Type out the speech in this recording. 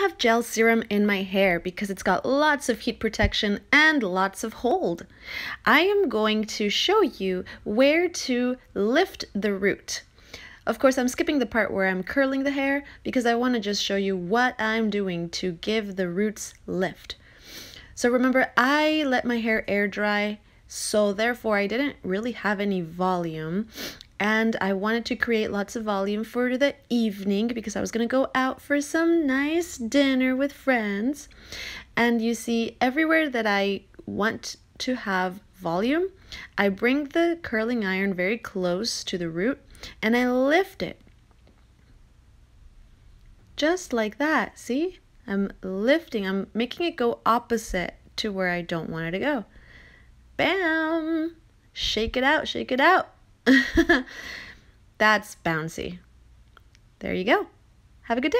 have gel serum in my hair because it's got lots of heat protection and lots of hold. I am going to show you where to lift the root. Of course, I'm skipping the part where I'm curling the hair because I want to just show you what I'm doing to give the roots lift. So remember, I let my hair air dry, so therefore I didn't really have any volume. And I wanted to create lots of volume for the evening because I was gonna go out for some nice dinner with friends. And you see, everywhere that I want to have volume, I bring the curling iron very close to the root and I lift it. Just like that, see? I'm lifting, I'm making it go opposite to where I don't want it to go. Bam! Shake it out, shake it out. That's bouncy. There you go. Have a good day.